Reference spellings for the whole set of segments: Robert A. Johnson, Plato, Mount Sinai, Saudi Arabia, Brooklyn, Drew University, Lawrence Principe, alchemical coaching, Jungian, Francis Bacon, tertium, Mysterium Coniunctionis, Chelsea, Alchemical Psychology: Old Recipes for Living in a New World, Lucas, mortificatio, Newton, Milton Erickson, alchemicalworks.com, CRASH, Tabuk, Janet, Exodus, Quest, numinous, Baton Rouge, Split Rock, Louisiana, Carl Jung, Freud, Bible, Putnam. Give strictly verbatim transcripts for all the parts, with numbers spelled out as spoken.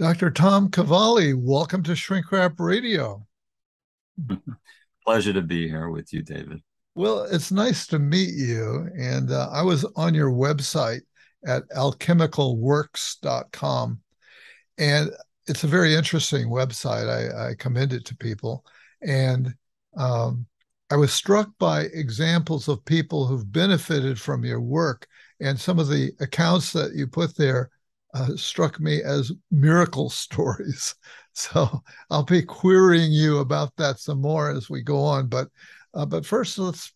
Doctor Thom Cavalli, welcome to Shrink Rap Radio. Pleasure to be here with you, David. Well, it's nice to meet you. And uh, I was on your website at alchemical works dot com. And it's a very interesting website. I, I commend it to people. And um, I was struck by examples of people who've benefited from your work. And some of the accounts that you put there Uh, struck me as miracle stories. So I'll be querying you about that some more as we go on. But uh, but first, let's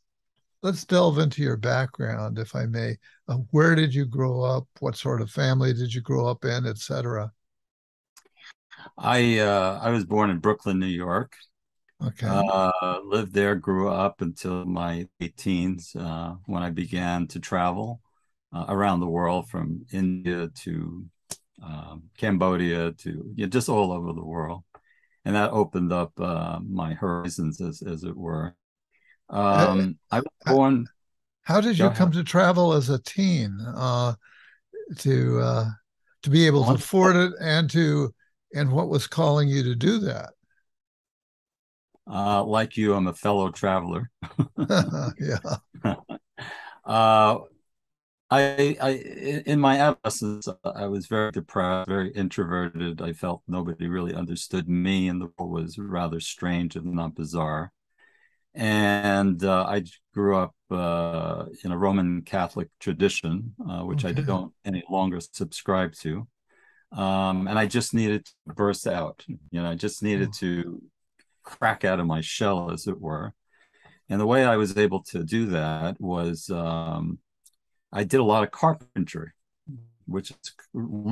let's delve into your background, if I may. Uh, where did you grow up? What sort of family did you grow up in, et cetera? I, uh, I was born in Brooklyn, New York. Okay. Uh, lived there, grew up until my late teens uh, when I began to travel Uh, around the world, from India to um, Cambodia to yeah, just all over the world. And that opened up uh, my horizons, as, as it were. Um, I, I was born... How did you come ahead. to travel as a teen? Uh, to uh, to be able to afford it, and to and what was calling you to do that? Uh, like you, I'm a fellow traveler. yeah. uh, I, I, in my adolescence, I was very depressed, very introverted. I felt nobody really understood me, and the world was rather strange, if not bizarre. And uh, I grew up uh, in a Roman Catholic tradition, uh, which okay. I don't any longer subscribe to. Um, and I just needed to burst out. You know, I just needed oh. to crack out of my shell, as it were. And the way I was able to do that was... Um, I did a lot of carpentry, which is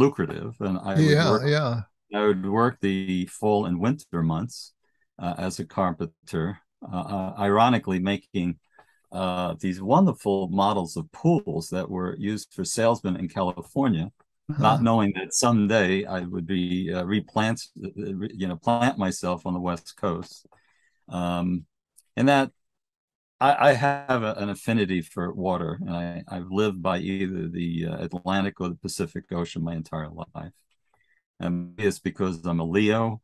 lucrative, and I would, yeah, work, yeah. I would work the fall and winter months uh, as a carpenter, uh, uh, ironically making uh, these wonderful models of pools that were used for salesmen in California, uh-huh. not knowing that someday I would be uh, replant, you know, plant myself on the West Coast, um, and that. I have a, an affinity for water, and I, I've lived by either the Atlantic or the Pacific Ocean my entire life. And it's because I'm a Leo,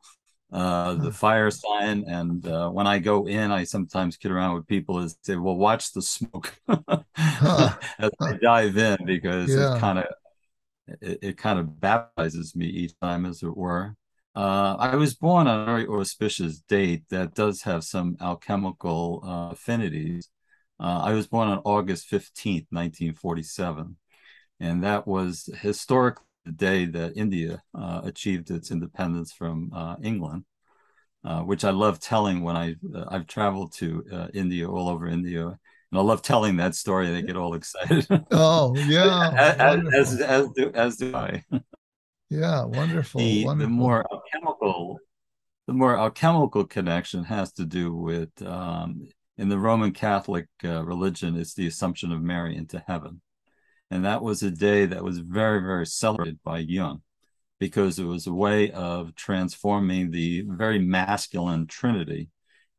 uh, the fire sign, and uh, when I go in, I sometimes kid around with people and say, well, watch the smoke huh. as I dive in, because yeah. it kind of it, it kind of baptizes me each time, as it were. Uh, I was born on a very auspicious date that does have some alchemical uh, affinities. Uh, I was born on August fifteenth, nineteen forty-seven, and that was historically the day that India uh, achieved its independence from uh, England, uh, which I love telling when I, uh, I've traveled to uh, India, all over India. And I love telling that story. They get all excited. Oh, yeah. as, as, as, do, as do I. Yeah, wonderful. The, wonderful. The more alchemical, the more alchemical connection has to do with um, in the Roman Catholic uh, religion, it's the Assumption of Mary into heaven, and that was a day that was very, very celebrated by Jung, because it was a way of transforming the very masculine Trinity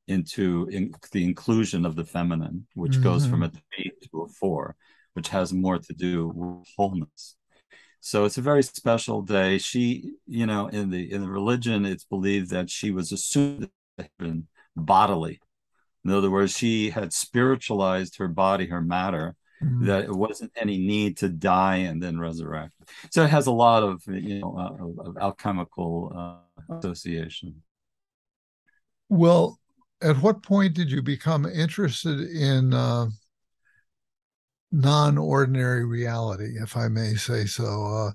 into in, the inclusion of the feminine, which mm-hmm. goes from a three to a four, which has more to do with wholeness. So it's a very special day. She, you know, in the in the religion, it's believed that she was assumed bodily. In other words, she had spiritualized her body, her matter, mm-hmm. that it wasn't any need to die and then resurrect. So it has a lot of, you know, uh, of alchemical uh, association. Well, at what point did you become interested in uh... non-ordinary reality, if I may say so? Uh,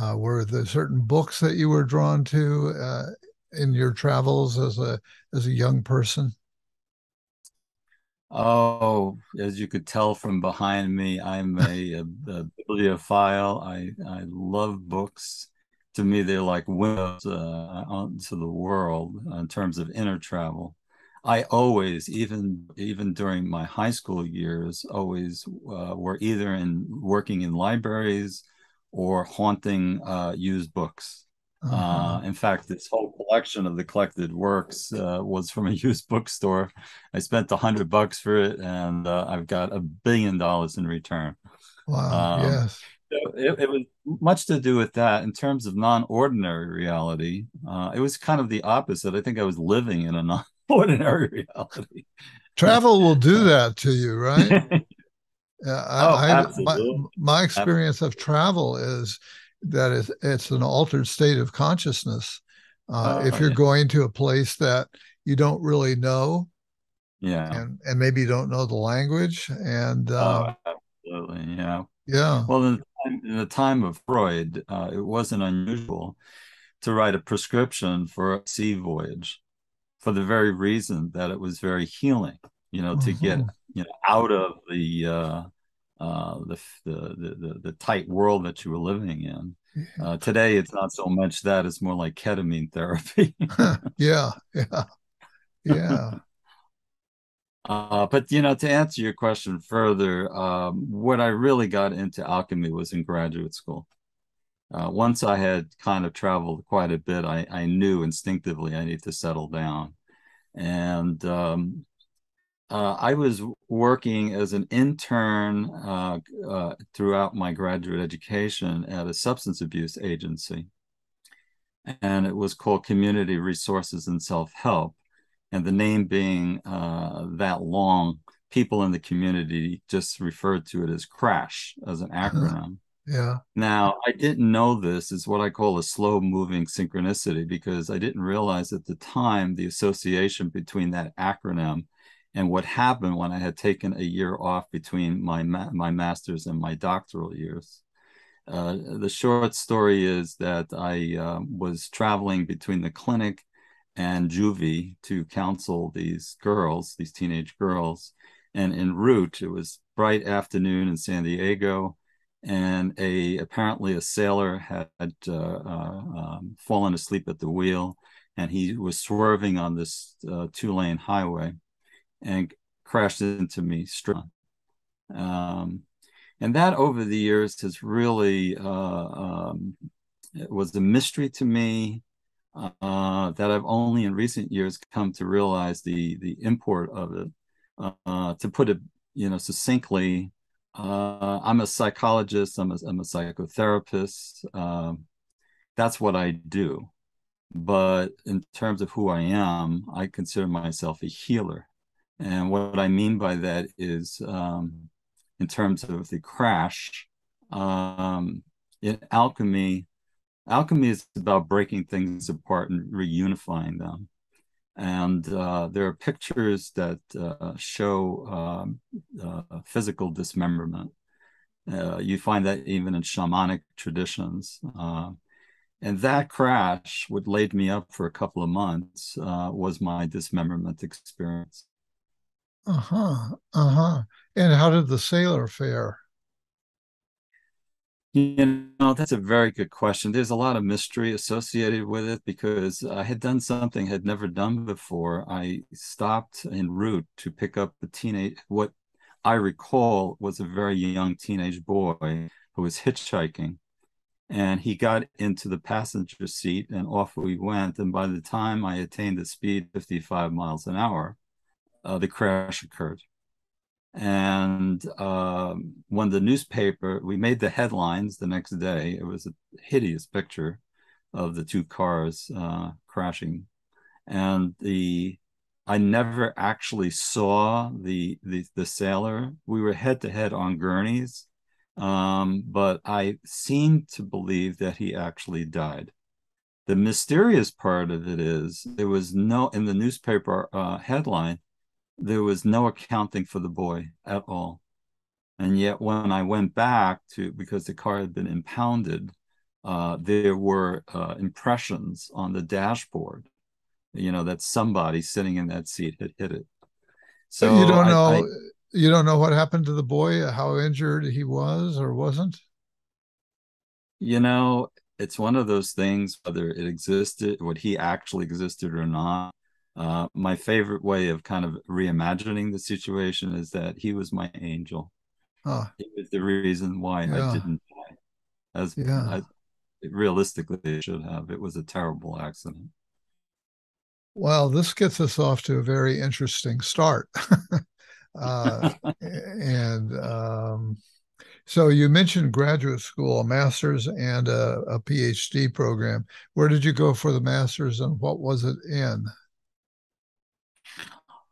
uh, were there certain books that you were drawn to uh, in your travels as a as a young person? Oh, as you could tell from behind me, I'm a, a, a bibliophile. I, I love books. To me, they're like windows uh, onto the world in terms of inner travel. I always, even even during my high school years, always uh, were either in working in libraries or haunting uh, used books. Uh, in fact, this whole collection of the collected works uh, was from a used bookstore. I spent a hundred bucks for it, and uh, I've got a billion dollars in return. Wow! Um, yes. it, it was much to do with that. In terms of non-ordinary reality, uh, it was kind of the opposite. I think I was living in a non-ordinary reality. Travel will do that to you, right? Yeah, I, oh, I, my, my experience absolutely. of travel is that it's, it's an altered state of consciousness. Uh, oh, if you're yeah. going to a place that you don't really know, yeah, and, and maybe you don't know the language, and uh, oh, absolutely, yeah, yeah. Well, in the time, in the time of Freud, uh, it wasn't unusual to write a prescription for a sea voyage, for the very reason that it was very healing. You know, to mm-hmm. get you know out of the uh, uh, the, the the the tight world that you were living in. Uh, today, it's not so much that; it's more like ketamine therapy. yeah, yeah, yeah. uh, but you know, to answer your question further, um, what I really got into alchemy was in graduate school. Uh, once I had kind of traveled quite a bit, I, I knew instinctively I need to settle down, and um, uh, I was working as an intern uh, uh, throughout my graduate education at a substance abuse agency, and it was called Community Resources and Self-Help, and the name being uh, that long, people in the community just referred to it as CRASH as an acronym. Yeah. Now, I didn't know this is what I call a slow-moving synchronicity, because I didn't realize at the time the association between that acronym and what happened when I had taken a year off between my ma my master's and my doctoral years. Uh, the short story is that I uh, was traveling between the clinic and juvie to counsel these girls, these teenage girls. And en route, it was bright afternoon in San Diego, and a apparently a sailor had uh, uh, um, fallen asleep at the wheel, and he was swerving on this uh, two-lane highway and crashed into me straight on. Um, and that over the years has really, uh, um, it was a mystery to me uh, that I've only in recent years come to realize the the import of it. Uh, uh, to put it, you know, succinctly, uh, I'm a psychologist, I'm a, I'm a psychotherapist. Uh, that's what I do. But in terms of who I am, I consider myself a healer. And what I mean by that is, um, in terms of the crash, um, in alchemy, alchemy is about breaking things apart and reunifying them. And uh, there are pictures that uh, show uh, uh, physical dismemberment. Uh, you find that even in shamanic traditions. Uh, and that crash, what laid me up for a couple of months, uh, was my dismemberment experience. Uh-huh. Uh-huh. And how did the sailor fare? You know, that's a very good question. There's a lot of mystery associated with it, because I had done something I had never done before. I stopped en route to pick up a teenage, what I recall was a very young teenage boy who was hitchhiking. And he got into the passenger seat and off we went. And by the time I attained the speed fifty-five miles an hour, Uh, the crash occurred. And uh, when the newspaper, we made the headlines the next day, it was a hideous picture of the two cars uh, crashing. And the I never actually saw the, the, the sailor. We were head to head on gurneys, um, but I seem to believe that he actually died. The mysterious part of it is there was no, in the newspaper uh, headline, there was no accounting for the boy at all. And yet when I went back to, because the car had been impounded, uh, there were uh, impressions on the dashboard, you know, that somebody sitting in that seat had hit it. So you don't know, I, I, you don't know what happened to the boy, how injured he was or wasn't? You know, it's one of those things, whether it existed, what he actually existed or not. Uh, my favorite way of kind of reimagining the situation is that he was my angel. Huh. He was the reason why yeah. I didn't die, as yeah. I, realistically it should have. It was a terrible accident. Well, this gets us off to a very interesting start. uh, and um, So you mentioned graduate school, a master's and a, a PhD program. Where did you go for the master's and what was it in?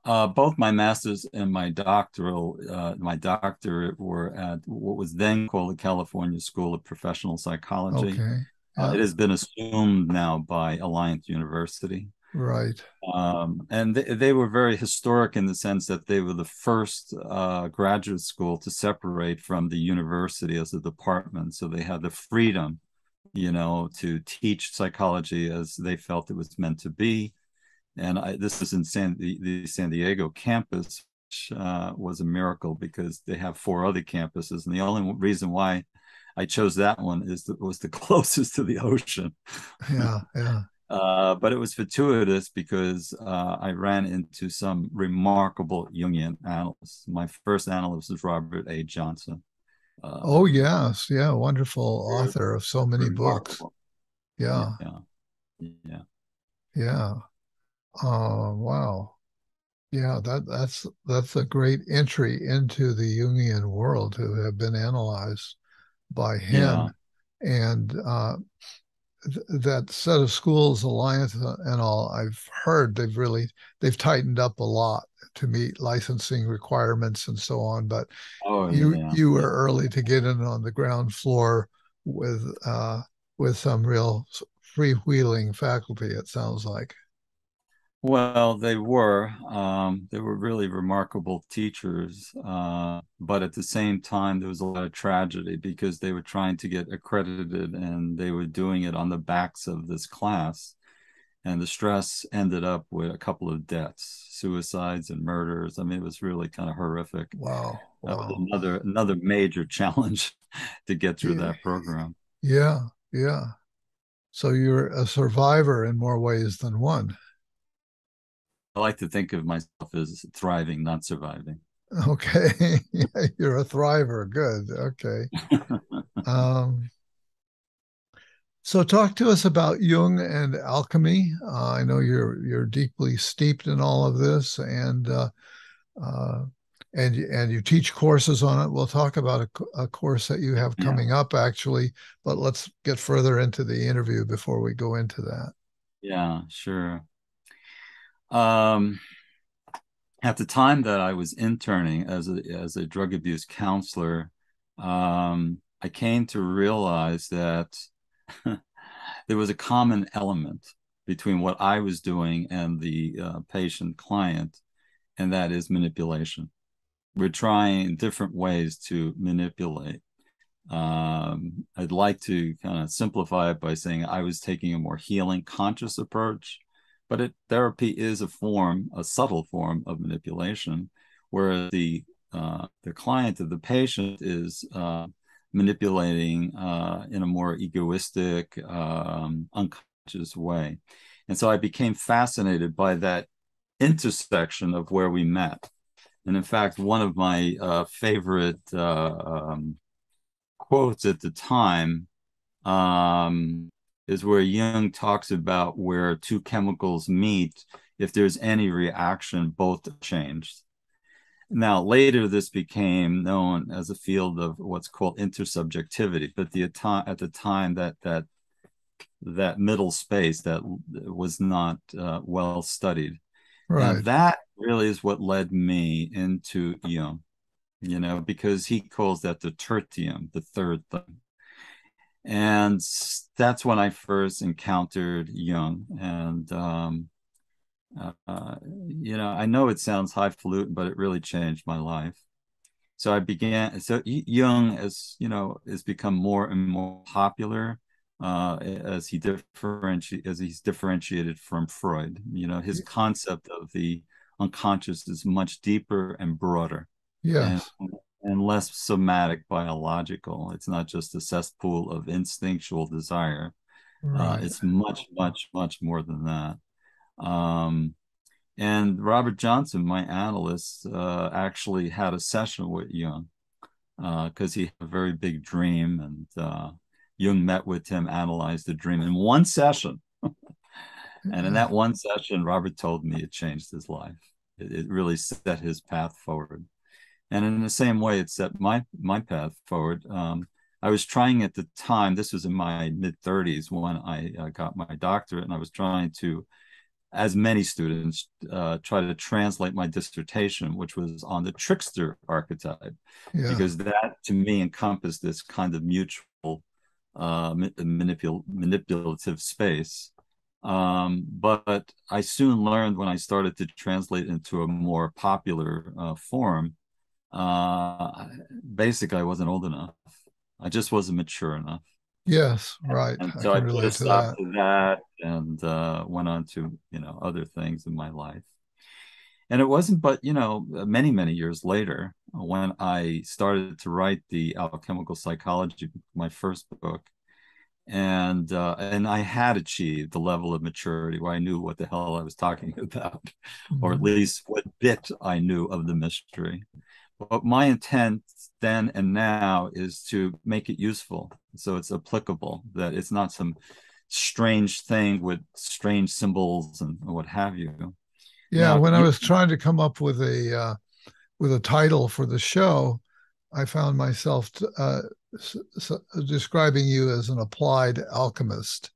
Uh, both my master's and my doctoral, uh, my doctorate were at what was then called the California School of Professional Psychology. Okay. Uh, it has been assumed now by Alliant University. Right. Um, and they, they were very historic in the sense that they were the first uh, graduate school to separate from the university as a department. So they had the freedom, you know, to teach psychology as they felt it was meant to be. And I, this is in San, the, the San Diego campus, which uh, was a miracle because they have four other campuses. And the only reason why I chose that one is that it was the closest to the ocean. Yeah, yeah. Uh, but it was fortuitous because uh, I ran into some remarkable Jungian analysts. My first analyst is Robert A. Johnson. Uh, oh, yes. Yeah. Wonderful author of so many books. Yeah. Yeah. Yeah. Yeah. Uh, wow. Yeah, that, that's, that's a great entry into the Jungian world to have been analyzed by him. Yeah. And uh, th that set of schools, Alliant and all, I've heard they've really, they've tightened up a lot to meet licensing requirements and so on. But oh, you yeah. you were early to get in on the ground floor with uh, with some real freewheeling faculty, it sounds like. Well, they were. Um, they were really remarkable teachers. Uh, but at the same time, there was a lot of tragedy because they were trying to get accredited and they were doing it on the backs of this class. And the stress ended up with a couple of deaths, suicides and murders. I mean, it was really kind of horrific. Wow. That was another, another major challenge to get through that program. Yeah, yeah. So you're a survivor in more ways than one. I like to think of myself as thriving, not surviving. Okay. Yeah, you're a thriver. Good. Okay. um, so talk to us about Jung and alchemy. Uh, I know you're you're deeply steeped in all of this, and uh, uh, and, and you teach courses on it. We'll talk about a, a course that you have coming yeah. up, actually, but let's get further into the interview before we go into that. Yeah, sure. Um, at the time that I was interning as a, as a drug abuse counselor, um, I came to realize that there was a common element between what I was doing and the uh, patient client, and that is manipulation. We're trying different ways to manipulate. Um, I'd like to kind of simplify it by saying I was taking a more healing, conscious approach. But it, therapy is a form, a subtle form of manipulation, whereas the uh, the client of the patient is uh, manipulating uh, in a more egoistic, um, unconscious way. And so I became fascinated by that intersection of where we met. And in fact, one of my uh, favorite uh, um, quotes at the time um, is where Jung talks about where two chemicals meet, if there's any reaction, both changed. Now, later this became known as a field of what's called intersubjectivity, but the at the time that that that middle space that was not uh, well studied. Right. And that really is what led me into Jung, you know, because he calls that the tertium, the third thing. And that's when I first encountered Jung. And, um, uh, you know, I know it sounds highfalutin, but it really changed my life. So I began, so Jung, as you know, has become more and more popular uh, as he differentiate, as he's differentiated from Freud. You know, his concept of the unconscious is much deeper and broader. Yes. And, and less somatic, biological. It's not just a cesspool of instinctual desire. Right. Uh, it's much, much, much more than that. Um, and Robert Johnson, my analyst, uh, actually had a session with Jung because uh, he had a very big dream, and uh, Jung met with him, analyzed the dream in one session. And in that one session, Robert told me it changed his life. It, it really set his path forward. And in the same way, it set my my path forward. Um, I was trying at the time, this was in my mid thirties when I uh, got my doctorate, and I was trying to, as many students, uh, try to translate my dissertation, which was on the trickster archetype, yeah. because that to me encompassed this kind of mutual uh, manipul- manipulative space. Um, but I soon learned when I started to translate into a more popular uh, form, uh, basically I wasn't old enough. I just wasn't mature enough. Yes, right. And, and so I, I put a stop to that and uh, went on to, you know, other things in my life. And it wasn't but, you know, many, many years later when I started to write the Alchemical Psychology, my first book, and uh, and I had achieved the level of maturity where I knew what the hell I was talking about, mm-hmm. or at least what bit I knew of the mystery. But my intent then and now is to make it useful, so it's applicable, that it's not some strange thing with strange symbols and what have you. Yeah, now, when I was trying to come up with a uh, with a title for the show, I found myself uh, s- s- describing you as an applied alchemist.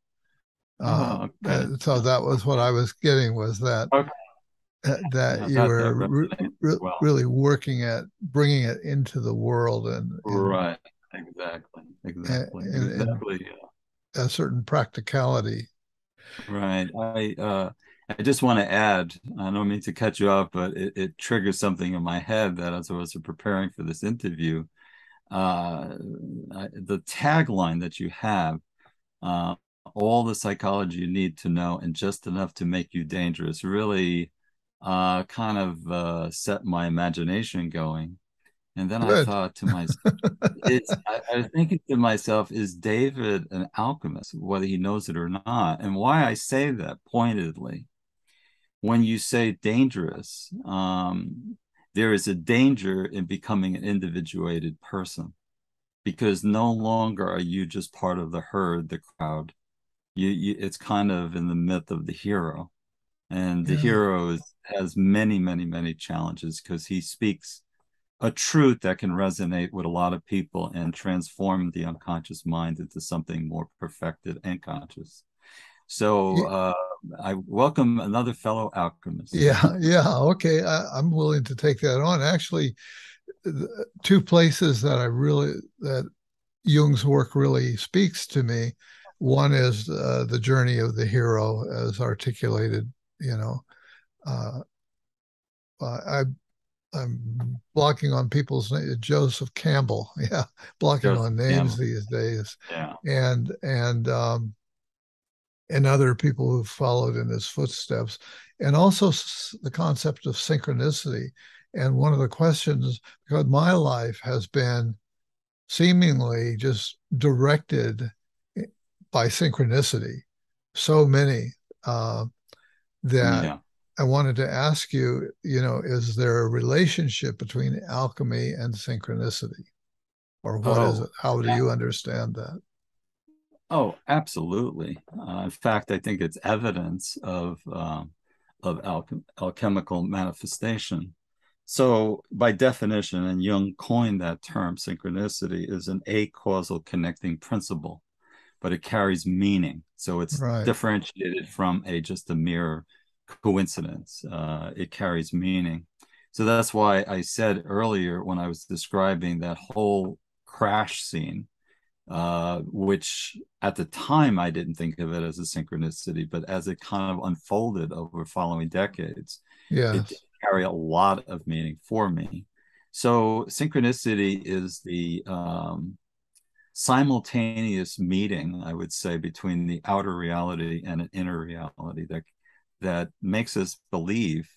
Uh, oh, okay. So that was what I was getting, was that. Okay. that yeah, you that, were that re- re- well. really working at bringing it into the world and, and right exactly exactly and, and, exactly yeah. a certain practicality. Right. I uh I just want to add, I don't mean to cut you off, but it, it triggers something in my head that as I was preparing for this interview, uh I, the tagline that you have, uh all the psychology you need to know and just enough to make you dangerous, really uh kind of uh set my imagination going. And then Good. I thought to myself, it's I, I was thinking to myself, is David an alchemist, whether he knows it or not? And why I say that pointedly, when you say dangerous, um there is a danger in becoming an individuated person, because no longer are you just part of the herd, the crowd. You, you it's kind of in the myth of the hero. And the yeah. hero is, has many, many, many challenges, because he speaks a truth that can resonate with a lot of people and transform the unconscious mind into something more perfected and conscious. So uh, I welcome another fellow alchemist. Yeah, yeah, okay. I, I'm willing to take that on. Actually, the two places that I really, that Jung's work really speaks to me, one is uh, the journey of the hero as articulated. You know, uh, I, I'm blocking on people's names. Joseph Campbell, yeah, blocking Joseph on names Campbell. These days, yeah. and and um, and other people who followed in his footsteps, and also s- the concept of synchronicity. And one of the questions, because my life has been seemingly just directed by synchronicity, so many. Uh, that yeah. I wanted to ask you, you know, is there a relationship between alchemy and synchronicity? Or what oh, is it? How do yeah. you understand that? Oh, absolutely. Uh, in fact, I think it's evidence of, um, of alchem- alchemical manifestation. So by definition, and Jung coined that term, synchronicity is an acausal connecting principle, but it carries meaning. So it's right. differentiated from a just a mere coincidence. Uh, it carries meaning. So that's why I said earlier when I was describing that whole crash scene, uh, which at the time I didn't think of it as a synchronicity, but as it kind of unfolded over following decades, yes. it did carry a lot of meaning for me. So synchronicity is the... Um, simultaneous meeting, I would say, between the outer reality and an inner reality that that makes us believe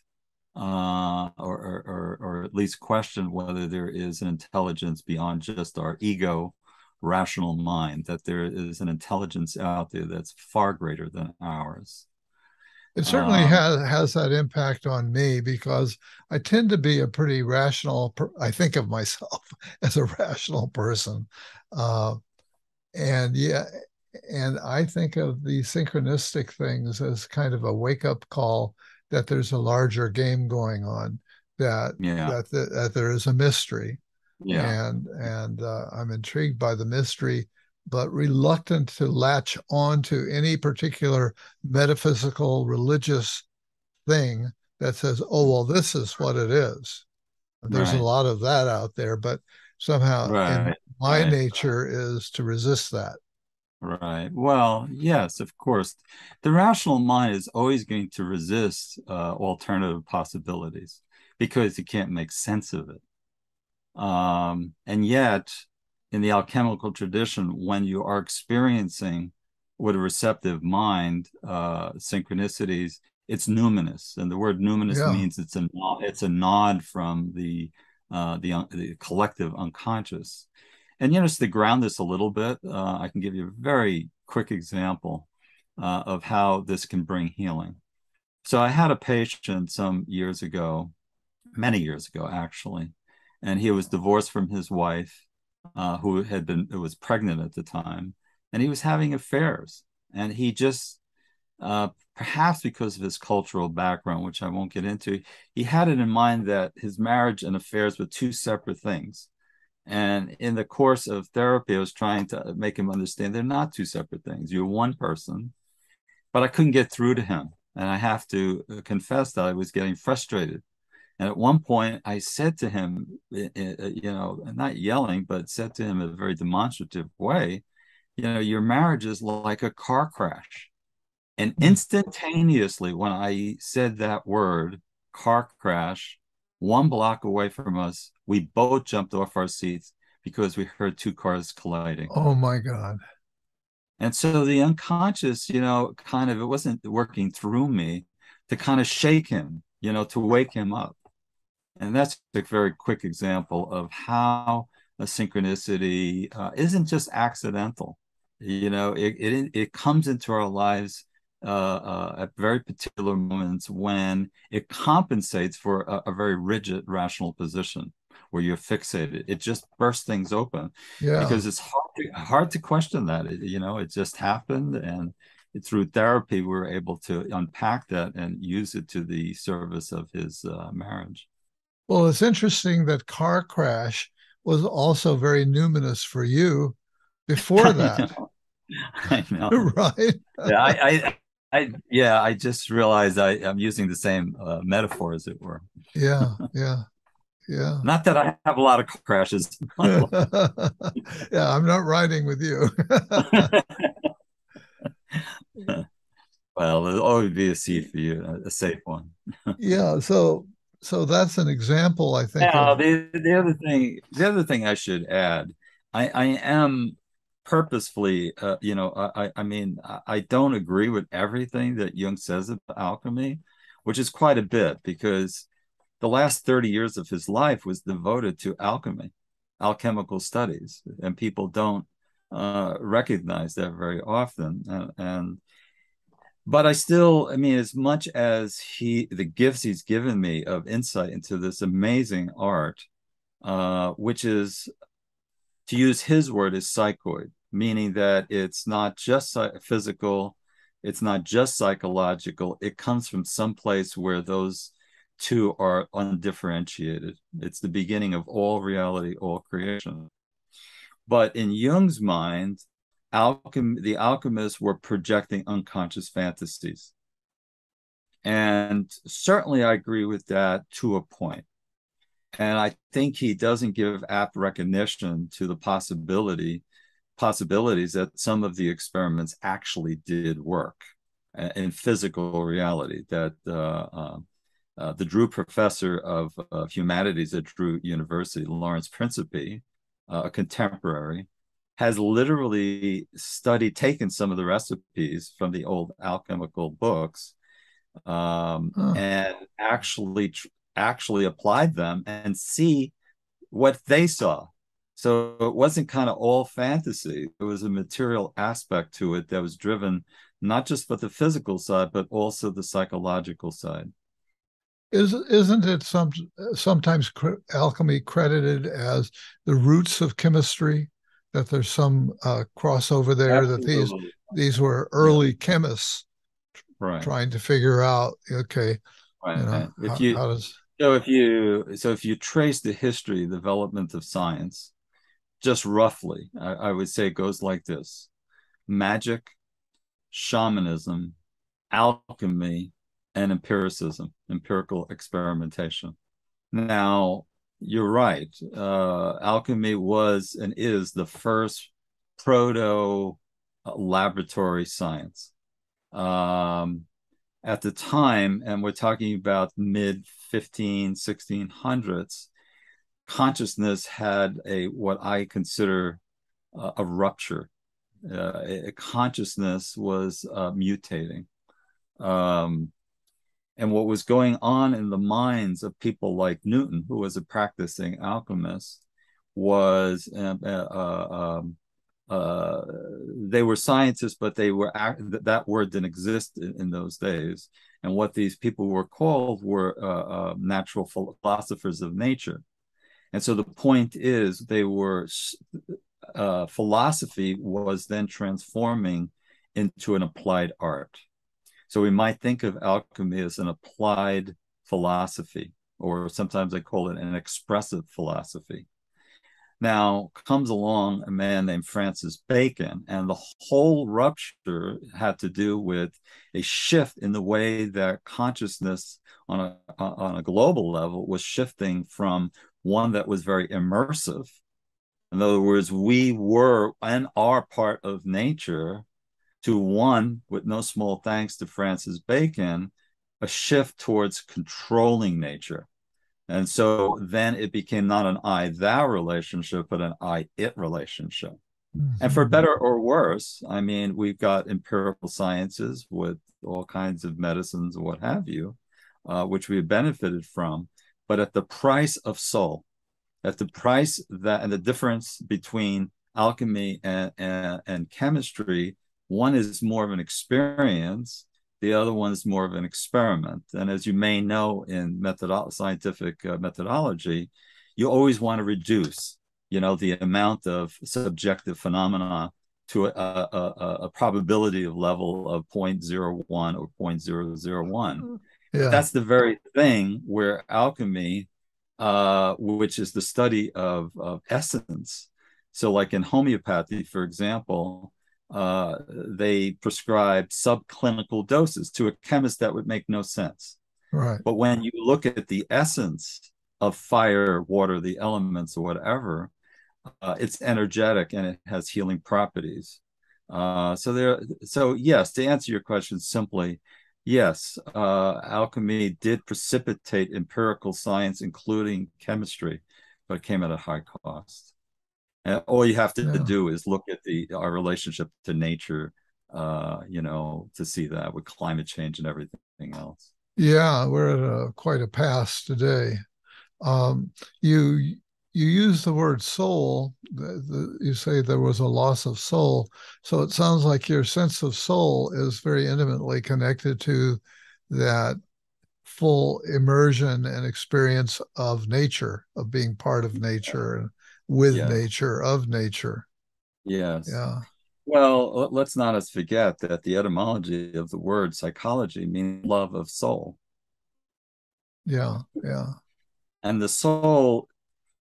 uh, or, or, or at least question whether there is an intelligence beyond just our ego, rational mind, that there is an intelligence out there that's far greater than ours. It certainly um, has, has that impact on me, because I tend to be a pretty rational per- I think of myself as a rational person. Uh, and yeah, and I think of the synchronistic things as kind of a wake-up call that there's a larger game going on. that yeah. that, the, that there is a mystery, yeah. and and uh, I'm intrigued by the mystery, but reluctant to latch on to any particular metaphysical religious thing that says, "Oh, well, this is what it is." There's right. a lot of that out there, but somehow right. in my right. nature is to resist that. Right. Well, yes, of course. The rational mind is always going to resist uh, alternative possibilities because it can't make sense of it. Um, and yet, in the alchemical tradition, when you are experiencing with a receptive mind uh, synchronicities, it's numinous, and the word numinous yeah. means it's a nod, it's a nod from the uh, the, the collective unconscious. And you know, just to ground this a little bit, uh, I can give you a very quick example uh, of how this can bring healing. So I had a patient some years ago, many years ago actually, and he was divorced from his wife, uh, who had been who was pregnant at the time, and he was having affairs, and he just. Uh, perhaps because of his cultural background, which I won't get into, he had it in mind that his marriage and affairs were two separate things. And in the course of therapy, I was trying to make him understand they're not two separate things. You're one person, but I couldn't get through to him. And I have to confess that I was getting frustrated. And at one point I said to him, you know, not yelling, but said to him in a very demonstrative way, you know, your marriage is like a car crash. And instantaneously, when I said that word, car crash, one block away from us, we both jumped off our seats because we heard two cars colliding. Oh, my God. And so the unconscious, you know, kind of, it wasn't working through me to kind of shake him, you know, to wake him up. And that's a very quick example of how a synchronicity uh, isn't just accidental. You know, it, it, it comes into our lives Uh, uh, at very particular moments when it compensates for a, a very rigid rational position where you're fixated. It just bursts things open yeah. because it's hard to, hard to question that. It, you know, it just happened, and it, through therapy, we were able to unpack that and use it to the service of his uh, marriage. Well, it's interesting that car crash was also very numinous for you before that. I know. Right? yeah, I... I I, yeah, I just realized I, I'm using the same uh, metaphor, as it were. Yeah, yeah, yeah. Not that I have a lot of crashes. yeah, I'm not riding with you. Well, it'll always be a C for you, a safe one. yeah, so so that's an example, I think. Now, of... the, the other thing, the other thing I should add, I, I am. Purposefully, uh, you know, I, I mean, I don't agree with everything that Jung says about alchemy, which is quite a bit, because the last thirty years of his life was devoted to alchemy, alchemical studies, and people don't uh, recognize that very often. And, and but I still, I mean, as much as he, the gifts he's given me of insight into this amazing art, uh, which is, to use his word, is psychoid, meaning that it's not just physical, it's not just psychological, it comes from some place where those two are undifferentiated. It's the beginning of all reality, all creation. But in Jung's mind, alchem- the alchemists were projecting unconscious fantasies. And certainly I agree with that to a point. And I think he doesn't give apt recognition to the possibility possibilities that some of the experiments actually did work in physical reality. That uh, uh, the Drew professor of, of humanities at Drew University, Lawrence Principe, uh, a contemporary, has literally studied, taken some of the recipes from the old alchemical books um, oh. and actually... Tr- actually applied them and see what they saw. So it wasn't kind of all fantasy. It was a material aspect to it that was driven not just by the physical side, but also the psychological side. Is, isn't it some, sometimes cre- alchemy credited as the roots of chemistry, that there's some uh, crossover there? Absolutely. That these these were early yeah. chemists right. trying to figure out, okay, right. you know, if how, you, how does... So if you so if you trace the history, the development of science, just roughly, I, I would say it goes like this: magic, shamanism, alchemy, and empiricism, empirical experimentation. Now, you're right. Uh, alchemy was and is the first proto-laboratory science. Um, at the time, and we're talking about mid fifteen hundreds, sixteen hundreds, consciousness had a what I consider uh, a rupture. Uh, a consciousness was uh, mutating. Um, and what was going on in the minds of people like Newton, who was a practicing alchemist, was uh, uh, uh, uh, they were scientists, but they were that word didn't exist in, in those days. And what these people were called were uh, uh, natural philosophers of nature. And so the point is, they were uh, philosophy was then transforming into an applied art. So we might think of alchemy as an applied philosophy, or sometimes I call it an expressive philosophy. Now comes along a man named Francis Bacon, and the whole rupture had to do with a shift in the way that consciousness on a, on a global level was shifting from one that was very immersive. In other words, we were and are part of nature, to one, with no small thanks to Francis Bacon, a shift towards controlling nature. And so then it became not an I-thou relationship, but an I-it relationship. Mm-hmm. And for better or worse, I mean, we've got empirical sciences with all kinds of medicines and what have you, uh, which we have benefited from, but at the price of soul, at the price that, and the difference between alchemy and, and, and chemistry, one is more of an experience, the other one is more of an experiment. And as you may know in methodolo- scientific uh, methodology, you always want to reduce, you know, the amount of subjective phenomena to a, a, a, a probability of level of zero point zero one or zero point zero zero one. Yeah. That's the very thing where alchemy, uh, which is the study of, of essence. So like in homeopathy, for example, Uh, they prescribe subclinical doses to a chemist that would make no sense. Right. But when you look at the essence of fire, water, the elements, or whatever, uh, it's energetic and it has healing properties. Uh, so there. So yes, to answer your question simply, yes, uh, alchemy did precipitate empirical science, including chemistry, but it came at a high cost. And all you have to yeah. do is look at the our relationship to nature, uh, you know, to see that with climate change and everything else. Yeah, we're at a, quite a pass today. Um, you you use the word soul. The, the, you say there was a loss of soul. So it sounds like your sense of soul is very intimately connected to that full immersion and experience of nature, of being part of nature. Yeah. With yes. nature, of nature. Yes. Yeah. Well, let's not us forget that the etymology of the word psychology means love of soul. Yeah, yeah. And the soul,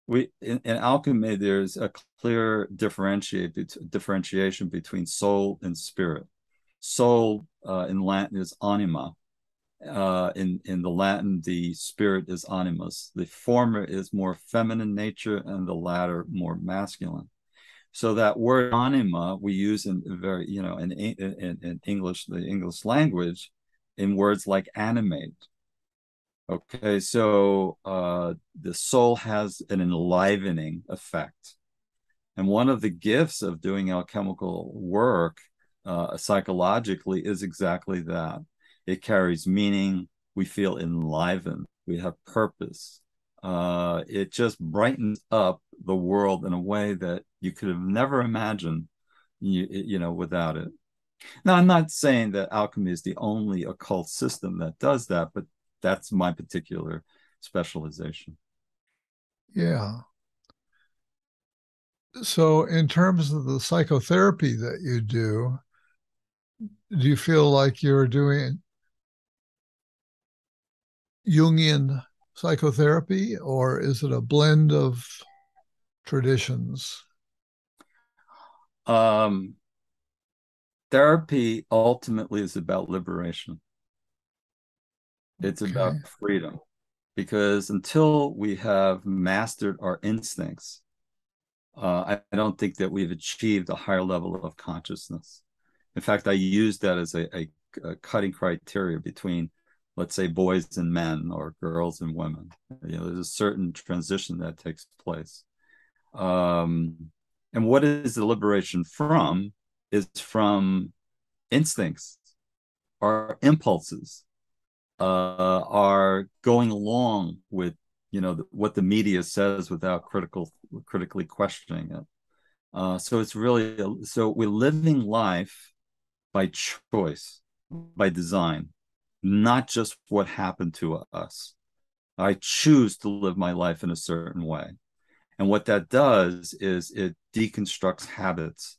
we in, in alchemy, there's a clear differentiate, differentiation between soul and spirit. Soul uh, in Latin is anima. Uh, in, in the Latin, the spirit is animus. The former is more feminine nature and the latter more masculine. So that word anima we use in very, you know, in, in, in English, the English language, in words like animate. Okay, so uh, the soul has an enlivening effect. And one of the gifts of doing alchemical work uh, psychologically is exactly that. It carries meaning. We feel enlivened. We have purpose. Uh, it just brightens up the world in a way that you could have never imagined, you, you know, without it. Now, I'm not saying that alchemy is the only occult system that does that, but that's my particular specialization. Yeah. So in terms of the psychotherapy that you do, do you feel like you're doing Jungian psychotherapy, or is it a blend of traditions? Um, therapy ultimately is about liberation. It's okay. about freedom, because until we have mastered our instincts, uh, I, I don't think that we've achieved a higher level of consciousness. In fact, I use that as a, a, a cutting criteria between, let's say, boys and men or girls and women. You know, there's a certain transition that takes place. Um, and what is the liberation from? Is from instincts, our impulses, uh, are going along with, you know, the, what the media says without critical, critically questioning it. Uh, so it's really, so we're living life by choice, by design, not just what happened to us. I choose to live my life in a certain way. And what that does is it deconstructs habits,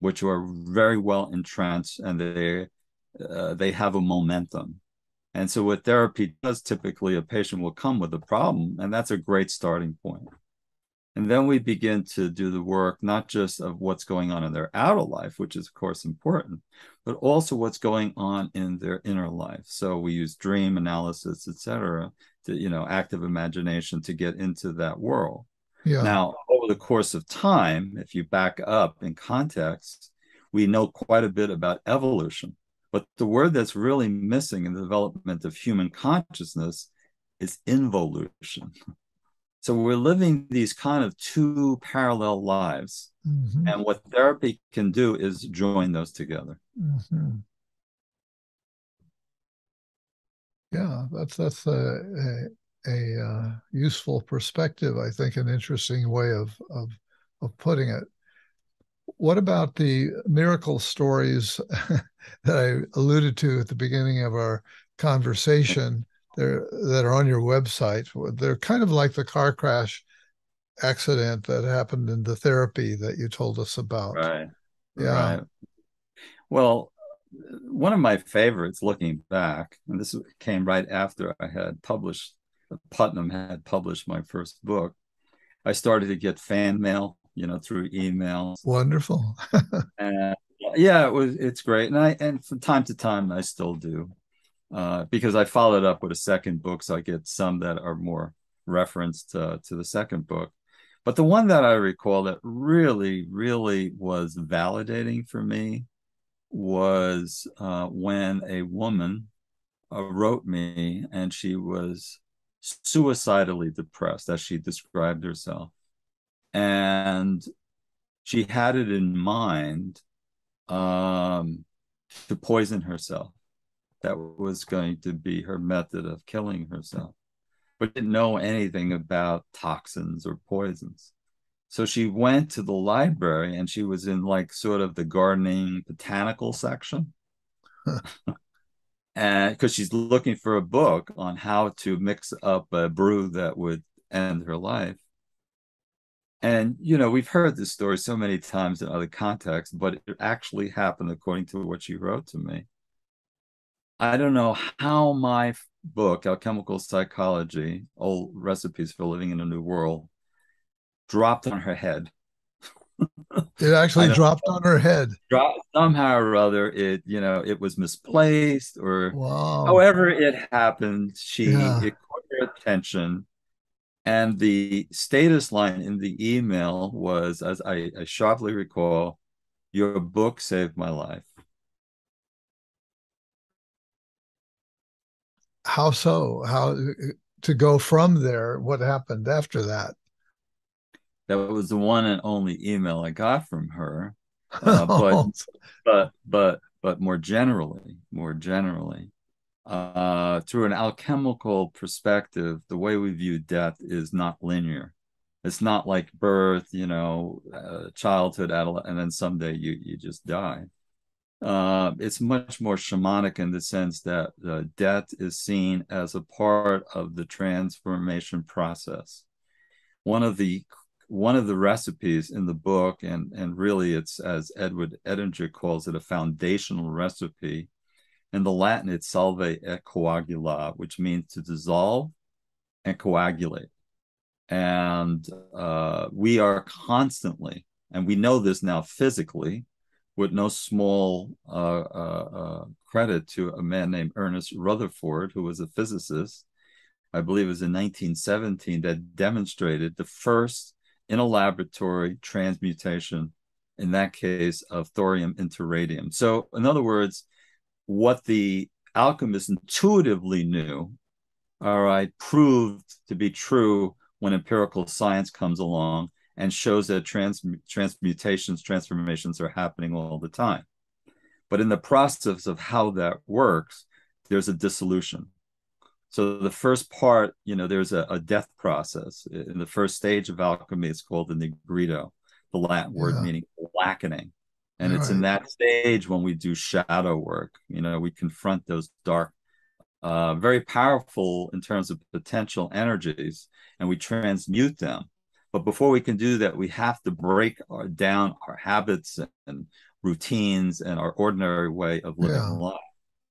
which are very well entrenched, and they uh, they have a momentum. And so what therapy does, typically a patient will come with a problem, and that's a great starting point. And then we begin to do the work, not just of what's going on in their outer life, which is, of course, important, but also what's going on in their inner life. So we use dream analysis, et cetera, to, you know, active imagination to get into that world. Yeah. Now, over the course of time, if you back up in context, we know quite a bit about evolution. But the word that's really missing in the development of human consciousness is involution. So we're living these kind of two parallel lives. Mm-hmm. And what therapy can do is join those together. Mm-hmm. Yeah, that's that's a, a, a uh, useful perspective, I think, an interesting way of, of, of putting it. What about the miracle stories that I alluded to at the beginning of our conversation? They're, that are on your website. They're kind of like the car crash accident that happened in the therapy that you told us about. Right. Yeah. Right. Well, one of my favorites looking back, and this came right after I had published, Putnam had published my first book. I started to get fan mail, you know, through emails. Wonderful. And yeah, it was, it's great. And I, and from time to time, I still do. Uh, because I followed up with a second book, so I get some that are more referenced uh, to the second book. But the one that I recall that really, really was validating for me was uh, when a woman uh, wrote me, and she was suicidally depressed, as she described herself. And she had it in mind um, to poison herself. That was going to be her method of killing herself, but didn't know anything about toxins or poisons. So she went to the library, and she was in like sort of the gardening botanical section. And because she's looking for a book on how to mix up a brew that would end her life. And, you know, we've heard this story so many times in other contexts, but it actually happened according to what she wrote to me. I don't know how my book, Alchemical Psychology, Old Recipes for Living in a New World, dropped on her head. It actually dropped know. on her head. Dropped, somehow or other, it, you know, it was misplaced, or wow. however it happened, she yeah. it caught her attention. And the status line in the email was, as I, I sharply recall, "Your book saved my life." How so? How to go from there? What happened after that? That was the one and only email I got from her. Uh, but, but, but, but more generally, more generally, uh, through an alchemical perspective, the way we view death is not linear. It's not like birth, you know, uh, childhood, adolescence, and then someday you you just die. Uh, it's much more shamanic in the sense that uh, death is seen as a part of the transformation process. One of the one of the recipes in the book, and and really it's, as Edward Edinger calls it, a foundational recipe. In the Latin, it's salve et coagula, which means to dissolve and coagulate. And uh, we are constantly, and we know this now physically, with no small uh, uh, uh, credit to a man named Ernest Rutherford, who was a physicist, I believe it was in nineteen seventeen, that demonstrated the first in a laboratory transmutation, in that case, of thorium into radium. So in other words, what the alchemists intuitively knew, all right, proved to be true when empirical science comes along and shows that trans, transmutations, transformations are happening all the time. But in the process of how that works, there's a dissolution. So the first part, you know, there's a, a death process. In the first stage of alchemy, it's called the nigredo, the Latin word yeah. meaning blackening. And all it's right. in that stage when we do shadow work, you know, we confront those dark, uh, very powerful in terms of potential energies, and we transmute them. But before we can do that, we have to break our, down our habits and routines and our ordinary way of living yeah. life.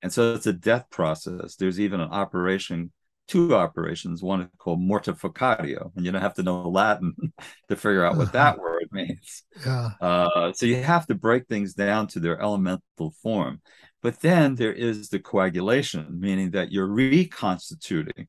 And so it's a death process. There's even an operation, two operations, one called mortificatio. And you don't have to know Latin to figure out what that word means. Yeah. Uh, so you have to break things down to their elemental form. But then there is the coagulation, meaning that you're reconstituting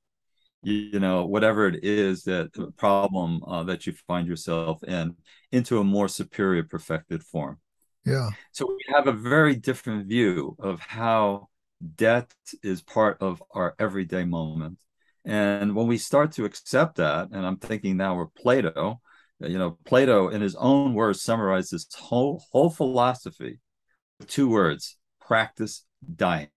you know, whatever it is that the problem uh, that you find yourself in, into a more superior perfected form. Yeah. So we have a very different view of how death is part of our everyday moment. And when we start to accept that, and I'm thinking now we're Plato, you know, Plato in his own words summarized this whole, whole philosophy with two words: practice dying.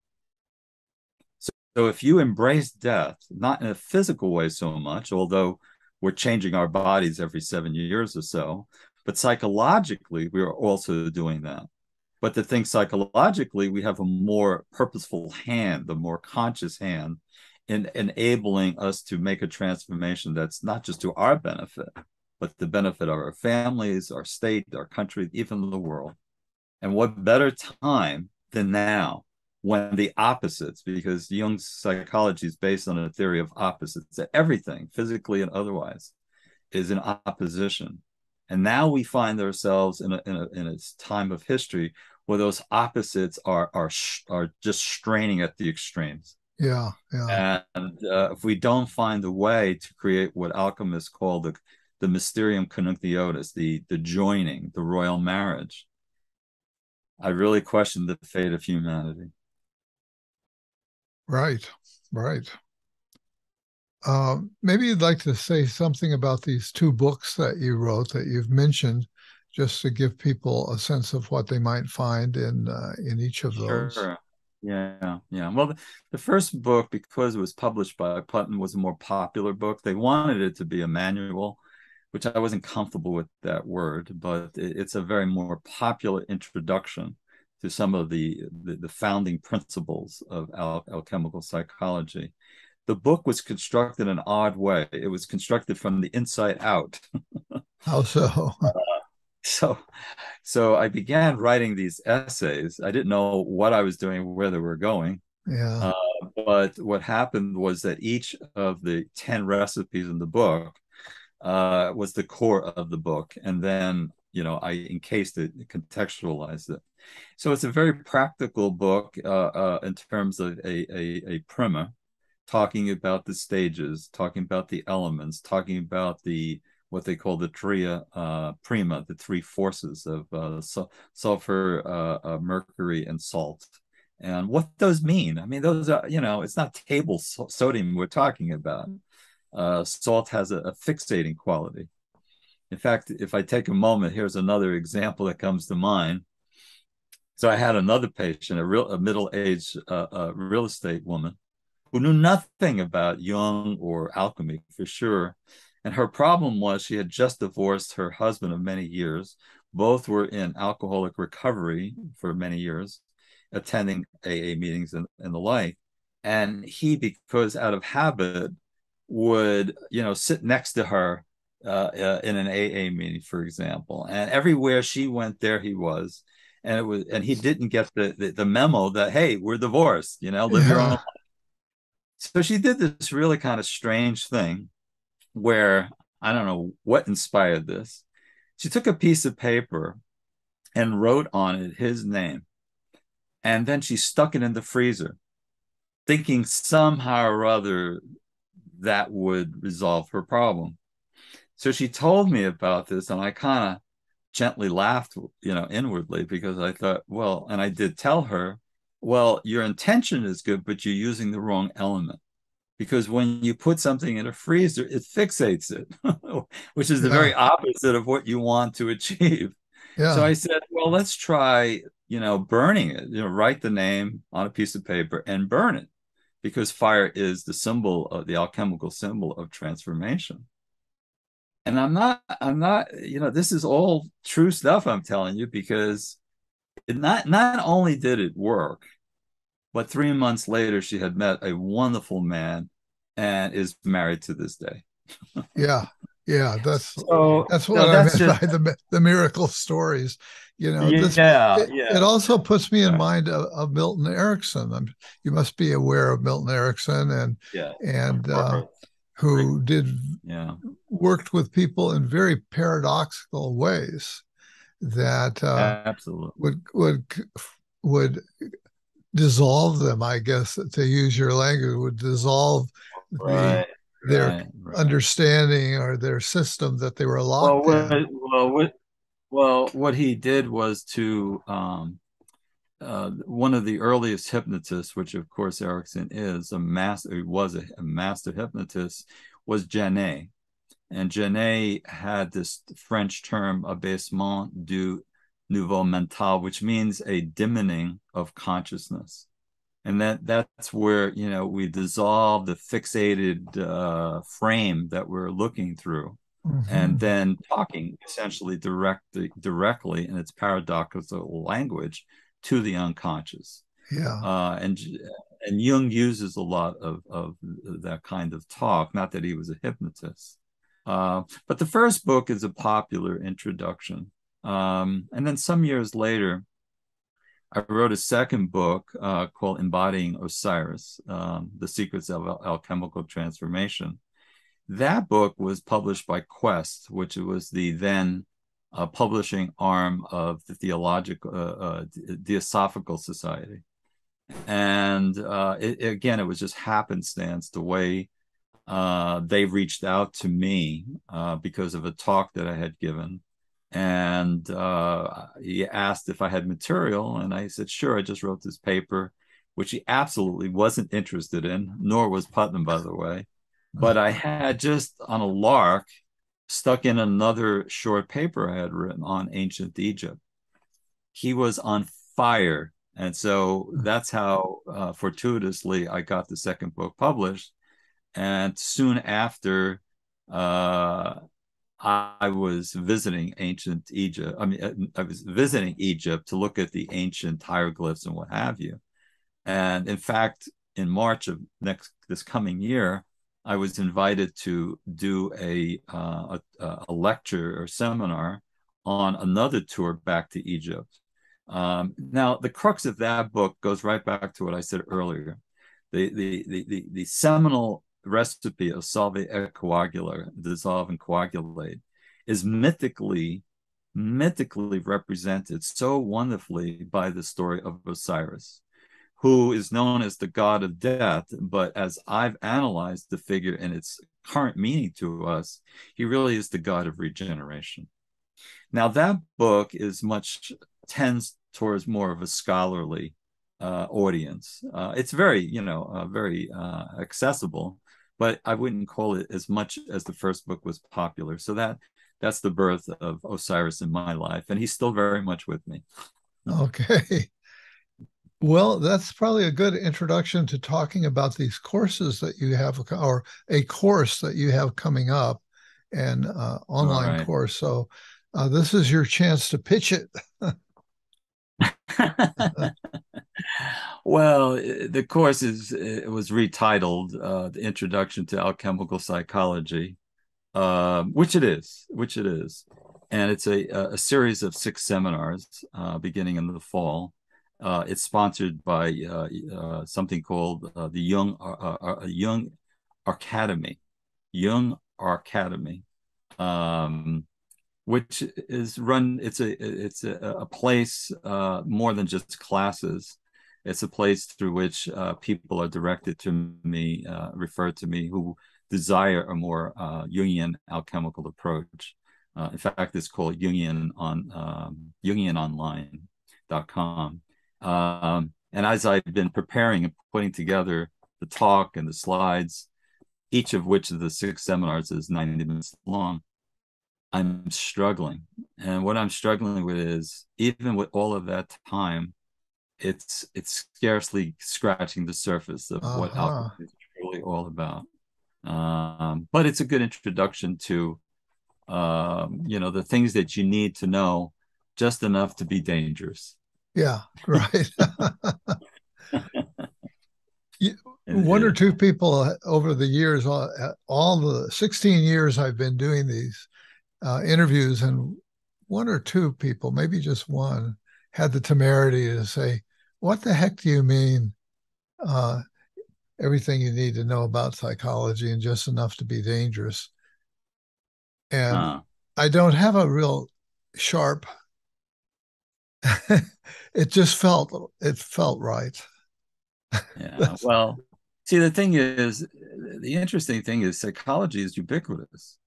So if you embrace death, not in a physical way so much, although we're changing our bodies every seven years or so, but psychologically, we are also doing that. But to think psychologically, we have a more purposeful hand, a more conscious hand in enabling us to make a transformation that's not just to our benefit, but the benefit of our families, our state, our country, even the world. And what better time than now, when the opposites, because Jung's psychology is based on a theory of opposites, that everything, physically and otherwise, is in opposition. And now we find ourselves in a, in a, in a time of history where those opposites are are are just straining at the extremes. Yeah, yeah. And uh, if we don't find a way to create what alchemists call the the Mysterium Coniunctionis, the the joining, the royal marriage, I really question the fate of humanity. Right, right. Uh, maybe you'd like to say something about these two books that you wrote that you've mentioned, just to give people a sense of what they might find in uh, in each of those. Sure. Yeah, yeah. Well, the, the first book, because it was published by Putnam, was a more popular book. They wanted it to be a manual, which I wasn't comfortable with that word, but it, it's a very more popular introduction to some of the, the, the founding principles of al alchemical psychology. The book was constructed in an odd way. It was constructed from the inside out. How so? uh, so? So I began writing these essays. I didn't know what I was doing, where they were going. Yeah. Uh, but what happened was that each of the ten recipes in the book uh, was the core of the book. And then, you know, I encased it, contextualized it. So it's a very practical book uh, uh, in terms of a, a, a primer, talking about the stages, talking about the elements, talking about the what they call the tria uh, prima, the three forces of uh, su sulfur, uh, uh, mercury, and salt, and what those mean. I mean, those are, you know, it's not table so sodium we're talking about. Uh, salt has a, a fixating quality. In fact, if I take a moment, here's another example that comes to mind. So I had another patient, a real, a middle-aged uh, uh, real estate woman who knew nothing about Jung or alchemy for sure. And her problem was she had just divorced her husband of many years. Both were in alcoholic recovery for many years, attending A A meetings and, and the like. And he, because out of habit, would, you know, sit next to her uh, uh, in an A A meeting, for example. And everywhere she went, there he was. And it was, and he didn't get the, the the memo that, hey, we're divorced, you know, live yeah. your own life. So she did this really kind of strange thing where, I don't know what inspired this. She took a piece of paper and wrote on it his name. And then she stuck it in the freezer, thinking somehow or other that would resolve her problem. So she told me about this, and I kind of gently laughed, you know, inwardly, because I thought, well, and I did tell her, well, your intention is good, but you're using the wrong element, because when you put something in a freezer, it fixates it, which is the yeah. very opposite of what you want to achieve. Yeah. So I said, well, let's try, you know, burning it, you know, write the name on a piece of paper and burn it, because fire is the symbol of the alchemical symbol of transformation. And I'm not, I'm not, you know, this is all true stuff I'm telling you, because it not, not only did it work, but three months later, she had met a wonderful man and is married to this day. Yeah. Yeah. That's, so, that's what no, I that's meant just, by the, the miracle stories, you know. Yeah, this, yeah, it, yeah. it also puts me in yeah. mind of, of Milton Erickson. I'm, you must be aware of Milton Erickson and, yeah. and, uh, who did yeah. worked with people in very paradoxical ways that uh, absolutely would would would dissolve them. I guess, to use your language, would dissolve right, the, their right, right. understanding or their system that they were locked well, in. Well, what, well, what he did was to um, uh, one of the earliest hypnotists, which of course Erickson is a master, was a, a master hypnotist, was Janet. And Janet had this French term, abaissement du niveau mental, which means a dimming of consciousness. And that that's where, you know, we dissolve the fixated uh, frame that we're looking through, mm-hmm. and then talking essentially direct, directly in its paradoxical language to the unconscious. Yeah. Uh, and and Jung uses a lot of, of that kind of talk, not that he was a hypnotist. Uh, but the first book is a popular introduction. Um, and then some years later, I wrote a second book uh, called Embodying Osiris, um, The Secrets of Al- Alchemical Transformation. That book was published by Quest, which was the then uh, publishing arm of the Theological, uh, uh, Theosophical Society. And uh, it, again, it was just happenstance the way Uh, they reached out to me uh, because of a talk that I had given. And uh, he asked if I had material. And I said, sure, I just wrote this paper, which he absolutely wasn't interested in, nor was Putnam, by the way. But I had just on a lark stuck in another short paper I had written on ancient Egypt. He was on fire. And so that's how uh, fortuitously I got the second book published. And soon after, uh, I was visiting ancient Egypt. I mean, I was visiting Egypt to look at the ancient hieroglyphs and what have you. And in fact, in March of next this coming year, I was invited to do a uh, a, a lecture or seminar on another tour back to Egypt. Um, now, the crux of that book goes right back to what I said earlier. The the the the, the seminal recipe of salve et coagula, dissolve and coagulate, is mythically, mythically represented so wonderfully by the story of Osiris, who is known as the god of death. But as I've analyzed the figure and its current meaning to us, he really is the god of regeneration. Now that book is much tends towards more of a scholarly uh, audience. Uh, it's very, you know, uh, very uh, accessible. But I wouldn't call it as much as the first book was popular. So that that's the birth of Osiris in my life. And he's still very much with me. Okay. Well, that's probably a good introduction to talking about these courses that you have, or a course that you have coming up, an uh, online right. course. So uh, this is your chance to pitch it. Well, the course is it was retitled uh, "The Introduction to Alchemical Psychology," uh, which it is, which it is, and it's a a series of six seminars uh, beginning in the fall, Uh, it's sponsored by uh, uh, something called uh, the Jung uh, uh, Jung Academy, Jung Academy, um, which is run. It's a it's a, a place uh, more than just classes. It's a place through which uh, people are directed to me, uh, referred to me, who desire a more uh, Jungian alchemical approach. Uh, in fact, it's called Jungian on um, Jungian Online dot com. Um, and as I've been preparing and putting together the talk and the slides, each of which of the six seminars is ninety minutes long, I'm struggling. And what I'm struggling with is, even with all of that time, it's it's scarcely scratching the surface of uh-huh. what alchemy is really all about. Um, but it's a good introduction to, um, you know, the things that you need to know, just enough to be dangerous. Yeah, right. you, one or two people over the years, all, all the sixteen years I've been doing these uh, interviews, and one or two people, maybe just one, had the temerity to say, what the heck do you mean uh, everything you need to know about psychology and just enough to be dangerous? And huh. I don't have a real sharp... it just felt, it felt right. Yeah, well, see, the thing is, the interesting thing is psychology is ubiquitous.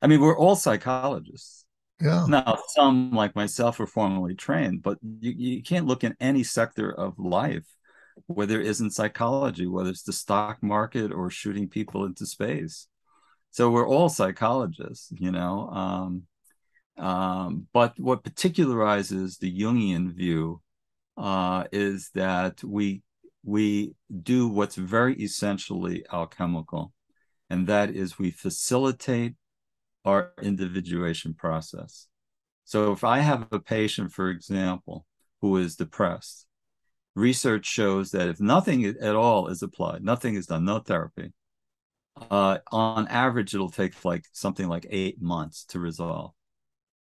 I mean, we're all psychologists. Yeah. Now, some like myself were formally trained, but you, you can't look in any sector of life where there isn't psychology, whether it's the stock market or shooting people into space. So we're all psychologists, you know. Um, Um, but what particularizes the Jungian view uh, is that we we do what's very essentially alchemical, and that is we facilitate our individuation process. So if I have a patient, for example, who is depressed, research shows that if nothing at all is applied, nothing is done, no therapy, uh, on average, it'll take like something like eight months to resolve.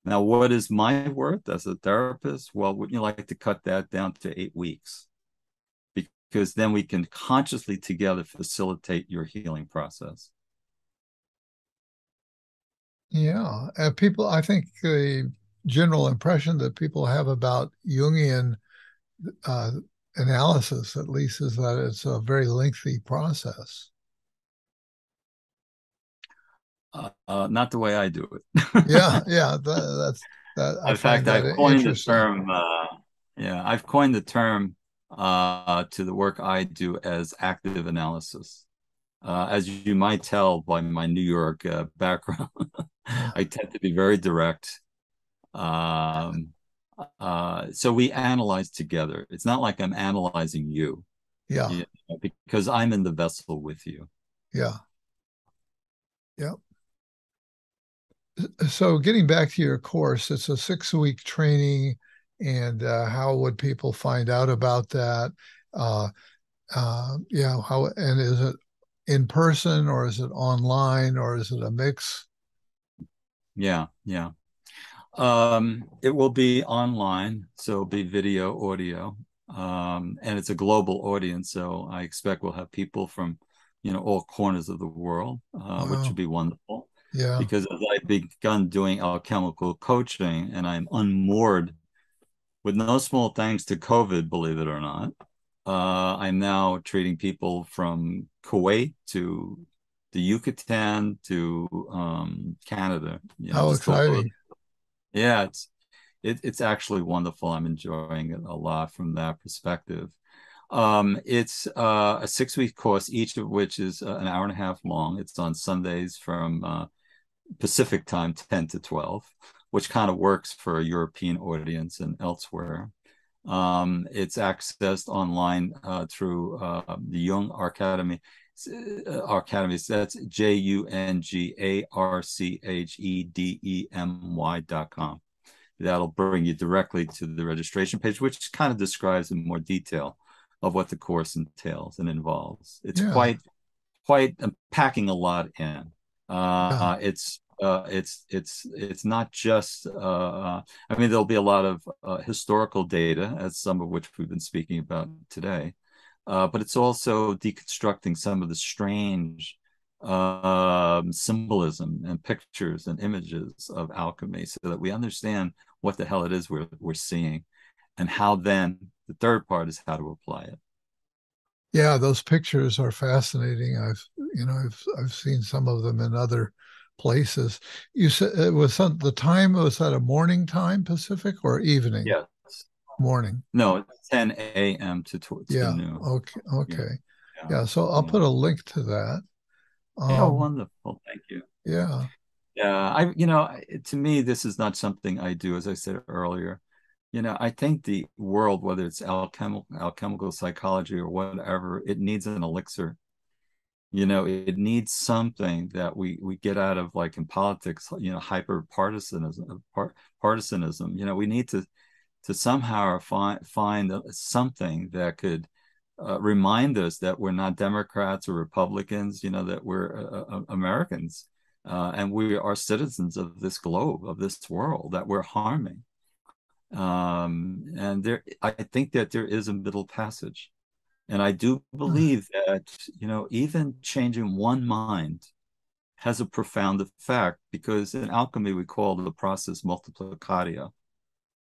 Now, what is my worth as a therapist? Well, wouldn't you like to cut that down to eight weeks? Because then we can consciously together facilitate your healing process. Yeah. And people, I think the general impression that people have about Jungian uh, analysis, at least, is that it's a very lengthy process. Uh, uh, not the way I do it. yeah, yeah. That, that's. That, in fact, I've coined the term. Uh, yeah, I've coined the term uh, to the work I do as active analysis. Uh, as you might tell by my New York uh, background, I tend to be very direct. Um, uh, so we analyze together. It's not like I'm analyzing you. Yeah. You know, because I'm in the vessel with you. Yeah. Yeah. So getting back to your course, it's a six-week training, and uh, how would people find out about that? Uh, uh, yeah, how, and is it in person, or is it online, or is it a mix? Yeah, yeah. Um, it will be online, so it'll be video, audio, um, and it's a global audience, so I expect we'll have people from, you know, all corners of the world, uh, wow. which would be wonderful. Yeah. Because as I've begun doing alchemical coaching, and I'm unmoored with no small thanks to COVID, believe it or not, uh, I'm now treating people from Kuwait to the Yucatan to um, Canada. You know, how exciting. Yeah, it's, it, it's actually wonderful. I'm enjoying it a lot from that perspective. Um, it's uh, a six-week course, each of which is uh, an hour and a half long. It's on Sundays from uh, Pacific time, ten to twelve, which kind of works for a European audience and elsewhere. Um, it's accessed online uh, through uh, the Jung Academy. Uh, Academy, so that's J U N G A R C H E D E M Y dot com. That'll bring you directly to the registration page, which kind of describes in more detail of what the course entails and involves. It's yeah. quite, quite packing a lot in. Uh, yeah. uh, it's Uh, it's it's it's not just. Uh, I mean, there'll be a lot of uh, historical data, as some of which we've been speaking about today, uh, but it's also deconstructing some of the strange uh, symbolism and pictures and images of alchemy, so that we understand what the hell it is we're we're seeing, and how then the third part is how to apply it. Yeah, those pictures are fascinating. I've you know I've I've seen some of them in other places. You said it was some, the time was that a morning time Pacific or evening? Yes, morning. No, it's ten a m to, to yeah. noon. Okay, okay, yeah. yeah so I'll yeah. put a link to that. Um, oh, wonderful! Thank you. Yeah, yeah. I you know to me this is not something I do. As I said earlier, you know I think the world, whether it's alchemical alchemical psychology or whatever, it needs an elixir. You know, it needs something that we we get out of, like in politics, you know, hyper partisanism, par partisanism. You know, we need to to somehow find find something that could uh, remind us that we're not Democrats or Republicans. You know, that we're uh, Americans uh, and we are citizens of this globe, of this world that we're harming. Um, and there, I think that there is a middle passage. And I do believe that, you know, even changing one mind has a profound effect, because in alchemy, we call the process multiplicatio.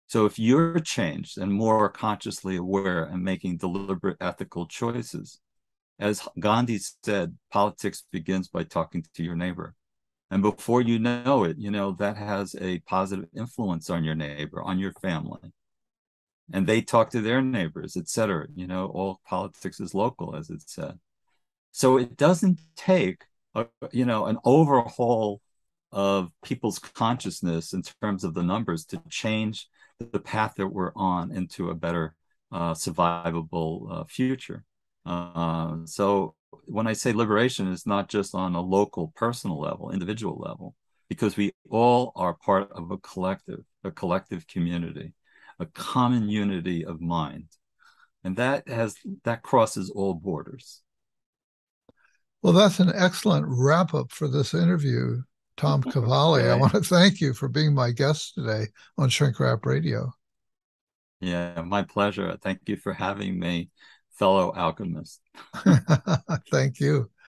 So if you're changed and more consciously aware and making deliberate ethical choices, as Gandhi said, politics begins by talking to your neighbor. And before you know it, you know, that has a positive influence on your neighbor, on your family. And they talk to their neighbors, et cetera. You know, all politics is local, as it said. So it doesn't take, a, you know, an overhaul of people's consciousness in terms of the numbers to change the path that we're on into a better uh, survivable uh, future. Uh, so when I say liberation, it's not just on a local, personal level, individual level, because we all are part of a collective, a collective community. A common unity of mind, and that has that crosses all borders. Well, that's an excellent wrap-up for this interview, Thom Cavalli. Okay. I want to thank you for being my guest today on Shrink Rap Radio. Yeah, my pleasure. Thank you for having me, fellow alchemist. Thank you.